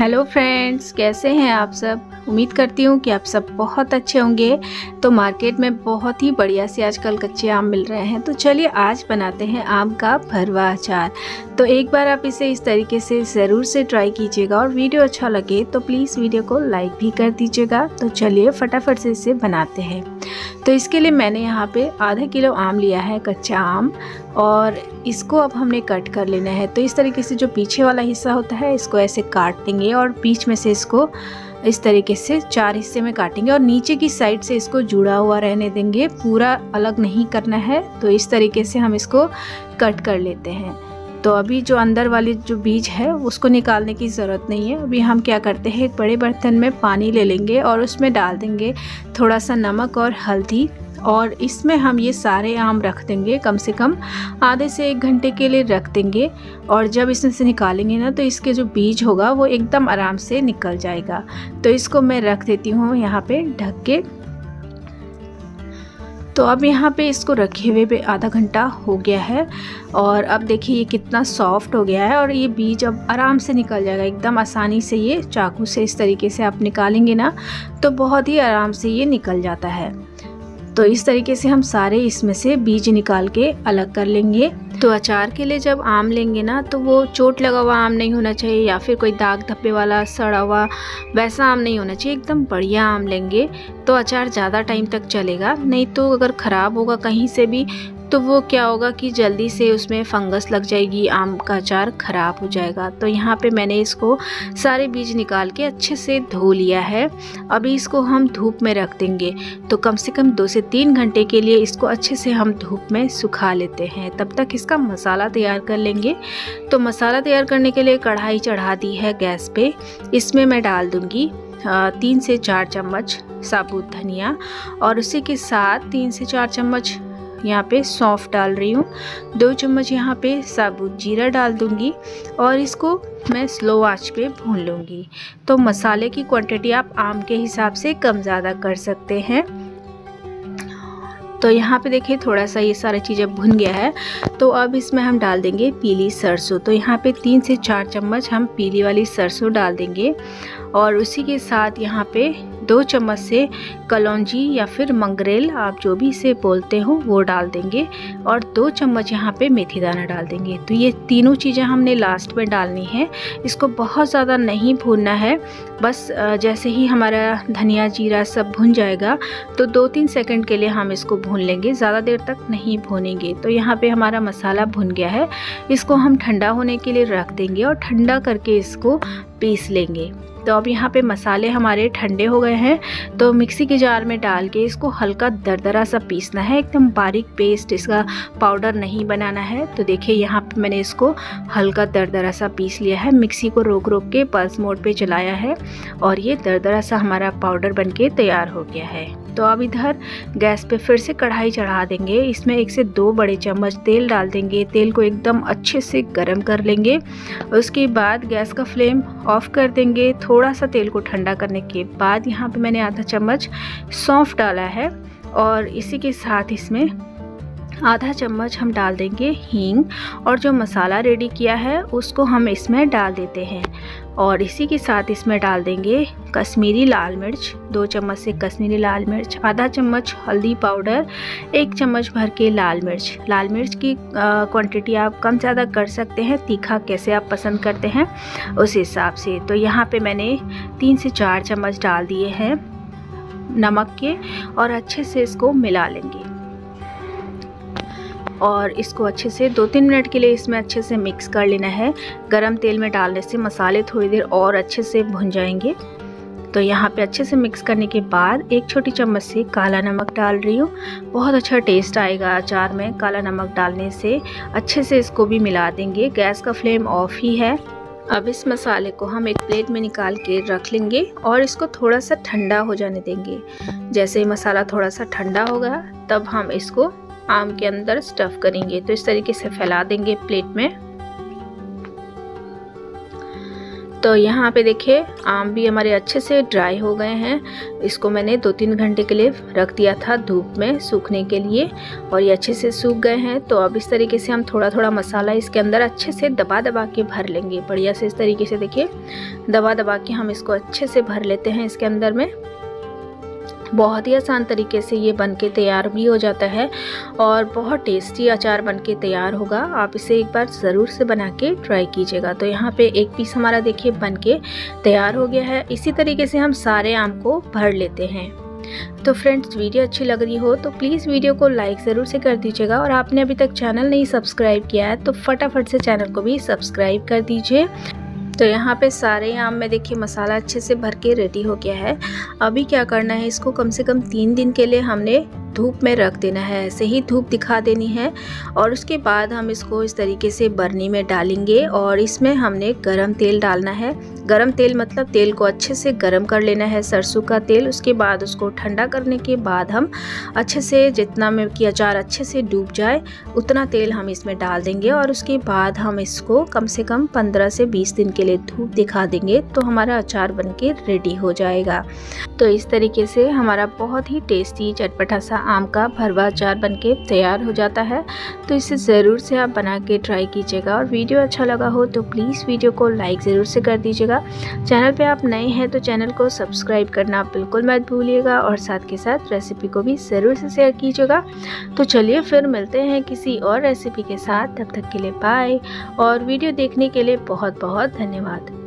Hello friends, कैसे हैं आप सब। उम्मीद करती हूँ कि आप सब बहुत अच्छे होंगे। तो मार्केट में बहुत ही बढ़िया से आजकल कच्चे आम मिल रहे हैं। तो चलिए आज बनाते हैं आम का भरवा अचार। तो एक बार आप इसे इस तरीके से ज़रूर से ट्राई कीजिएगा और वीडियो अच्छा लगे तो प्लीज़ वीडियो को लाइक भी कर दीजिएगा। तो चलिए फटाफट से इसे बनाते हैं। तो इसके लिए मैंने यहाँ पर आधा किलो आम लिया है, कच्चा आम, और इसको अब हमने कट कर लेना है। तो इस तरीके से जो पीछे वाला हिस्सा होता है इसको ऐसे काट देंगे और बीच में से इसको इस तरीके से चार हिस्से में काटेंगे और नीचे की साइड से इसको जुड़ा हुआ रहने देंगे, पूरा अलग नहीं करना है। तो इस तरीके से हम इसको कट कर लेते हैं। तो अभी जो अंदर वाले जो बीज है उसको निकालने की ज़रूरत नहीं है। अभी हम क्या करते हैं, एक बड़े बर्तन में पानी ले लेंगे और उसमें डाल देंगे थोड़ा सा नमक और हल्दी, और इसमें हम ये सारे आम रख देंगे, कम से कम आधे से एक घंटे के लिए रख देंगे। और जब इसमें से निकालेंगे ना तो इसके जो बीज होगा वो एकदम आराम से निकल जाएगा। तो इसको मैं रख देती हूँ यहाँ पे ढक के। तो अब यहाँ पे इसको रखे हुए भी आधा घंटा हो गया है और अब देखिए ये कितना सॉफ्ट हो गया है और ये बीज अब आराम से निकल जाएगा एकदम आसानी से। ये चाकू से इस तरीके से आप निकालेंगे ना तो बहुत ही आराम से ये निकल जाता है। तो इस तरीके से हम सारे इसमें से बीज निकाल के अलग कर लेंगे। तो अचार के लिए जब आम लेंगे ना तो वो चोट लगा हुआ आम नहीं होना चाहिए या फिर कोई दाग धब्बे वाला सड़ा हुआ वैसा आम नहीं होना चाहिए, एकदम बढ़िया आम लेंगे तो अचार ज़्यादा टाइम तक चलेगा। नहीं तो अगर ख़राब होगा कहीं से भी तो वो क्या होगा कि जल्दी से उसमें फंगस लग जाएगी, आम का अचार ख़राब हो जाएगा। तो यहाँ पे मैंने इसको सारे बीज निकाल के अच्छे से धो लिया है। अभी इसको हम धूप में रख देंगे। तो कम से कम 2 से 3 घंटे के लिए इसको अच्छे से हम धूप में सुखा लेते हैं। तब तक इसका मसाला तैयार कर लेंगे। तो मसाला तैयार करने के लिए कढ़ाई चढ़ा दी है गैस पे। इसमें मैं डाल दूँगी 3 से 4 चम्मच साबुत धनिया और उसी के साथ 3 से 4 चम्मच यहाँ पे सौंफ डाल रही हूँ, 2 चम्मच यहाँ पे साबुत जीरा डाल दूँगी और इसको मैं स्लो आंच पे भून लूँगी। तो मसाले की क्वांटिटी आप आम के हिसाब से कम ज़्यादा कर सकते हैं। तो यहाँ पे देखिए थोड़ा सा ये सारा चीज़ अब भुन गया है। तो अब इसमें हम डाल देंगे पीली सरसों। तो यहाँ पे 3 से 4 चम्मच हम पीली वाली सरसों डाल देंगे और उसी के साथ यहाँ पे 2 चम्मच से कलौंजी या फिर मंगरेल, आप जो भी इसे बोलते हो, वो डाल देंगे और 2 चम्मच यहाँ पे मेथी दाना डाल देंगे। तो ये तीनों चीज़ें हमने लास्ट में डालनी है। इसको बहुत ज़्यादा नहीं भूनना है, बस जैसे ही हमारा धनिया जीरा सब भुन जाएगा तो 2-3 सेकंड के लिए हम इसको भून लेंगे, ज़्यादा देर तक नहीं भूनेंगे। तो यहाँ पे हमारा मसाला भुन गया है। इसको हम ठंडा होने के लिए रख देंगे और ठंडा करके इसको पीस लेंगे। तो अब यहाँ पे मसाले हमारे ठंडे हो गए हैं। तो मिक्सी के जार में डाल के इसको हल्का दरदरा सा पीसना है, एकदम बारीक पेस्ट, इसका पाउडर नहीं बनाना है। तो देखिए यहाँ पे मैंने इसको हल्का दरदरा सा पीस लिया है। मिक्सी को रोक रोक के पल्स मोड पे चलाया है और ये दरदरा सा हमारा पाउडर बनके तैयार हो गया है। तो अब इधर गैस पे फिर से कढ़ाई चढ़ा देंगे। इसमें 1 से 2 बड़े चम्मच तेल डाल देंगे। तेल को एकदम अच्छे से गर्म कर लेंगे। उसके बाद गैस का फ्लेम ऑफ कर देंगे। थोड़ा सा तेल को ठंडा करने के बाद यहाँ पे मैंने आधा चम्मच सौंफ डाला है और इसी के साथ इसमें आधा चम्मच हम डाल देंगे हींग और जो मसाला रेडी किया है उसको हम इसमें डाल देते हैं और इसी के साथ इसमें डाल देंगे कश्मीरी लाल मिर्च, 2 चम्मच से कश्मीरी लाल मिर्च, आधा चम्मच हल्दी पाउडर, 1 चम्मच भर के लाल मिर्च। लाल मिर्च की क्वांटिटी आप कम ज़्यादा कर सकते हैं, तीखा कैसे आप पसंद करते हैं उस हिसाब से। तो यहाँ पे मैंने 3 से 4 चम्मच डाल दिए हैं नमक के और अच्छे से इसको मिला लेंगे और इसको अच्छे से 2-3 मिनट के लिए इसमें अच्छे से मिक्स कर लेना है। गरम तेल में डालने से मसाले थोड़ी देर और अच्छे से भुन जाएंगे। तो यहाँ पे अच्छे से मिक्स करने के बाद 1 छोटी चम्मच से काला नमक डाल रही हूँ। बहुत अच्छा टेस्ट आएगा अचार में काला नमक डालने से। अच्छे से इसको भी मिला देंगे। गैस का फ्लेम ऑफ ही है। अब इस मसाले को हम एक प्लेट में निकाल के रख लेंगे और इसको थोड़ा सा ठंडा हो जाने देंगे। जैसे ही मसाला थोड़ा सा ठंडा होगा तब हम इसको आम के अंदर स्टफ करेंगे। तो इस तरीके से फैला देंगे प्लेट में। तो यहाँ पे देखिए आम भी हमारे अच्छे से ड्राई हो गए हैं। इसको मैंने 2-3 घंटे के लिए रख दिया था धूप में सूखने के लिए और ये अच्छे से सूख गए हैं। तो अब इस तरीके से हम थोड़ा थोड़ा मसाला इसके अंदर अच्छे से दबा दबा के भर लेंगे बढ़िया से। इस तरीके से देखिए दबा दबा के हम इसको अच्छे से भर लेते हैं इसके अंदर में। बहुत ही आसान तरीके से ये बनके तैयार भी हो जाता है और बहुत टेस्टी अचार बनके तैयार होगा। आप इसे एक बार ज़रूर से बना के ट्राई कीजिएगा। तो यहाँ पे एक पीस हमारा देखिए बनके तैयार हो गया है। इसी तरीके से हम सारे आम को भर लेते हैं। तो फ्रेंड्स वीडियो अच्छी लग रही हो तो प्लीज़ वीडियो को लाइक ज़रूर से कर दीजिएगा और आपने अभी तक चैनल नहीं सब्सक्राइब किया है तो फटाफट से चैनल को भी सब्सक्राइब कर दीजिए। तो यहाँ पे सारे आम में देखिए मसाला अच्छे से भर के रेडी हो गया है। अभी क्या करना है, इसको कम से कम 3 दिन के लिए हमने धूप में रख देना है, ऐसे ही धूप दिखा देनी है। और उसके बाद हम इसको इस तरीके से बर्नी में डालेंगे और इसमें हमने गरम तेल डालना है। गरम तेल मतलब तेल को अच्छे से गरम कर लेना है, सरसों का तेल। उसके बाद उसको ठंडा करने के बाद हम अच्छे से जितना में कि अचार अच्छे से डूब जाए उतना तेल हम इसमें डाल देंगे और उसके बाद हम इसको कम से कम 15 से 20 दिन के लिए धूप दिखा देंगे तो हमारा अचार बन के रेडी हो जाएगा। तो इस तरीके से हमारा बहुत ही टेस्टी चटपटा सा आम का भरवा अचार बनके तैयार हो जाता है। तो इसे ज़रूर से आप बना के ट्राई कीजिएगा और वीडियो अच्छा लगा हो तो प्लीज़ वीडियो को लाइक ज़रूर से कर दीजिएगा। चैनल पे आप नए हैं तो चैनल को सब्सक्राइब करना बिल्कुल मत भूलिएगा और साथ के साथ रेसिपी को भी ज़रूर से शेयर कीजिएगा। तो चलिए फिर मिलते हैं किसी और रेसिपी के साथ, तब तक के लिए बाय और वीडियो देखने के लिए बहुत बहुत धन्यवाद।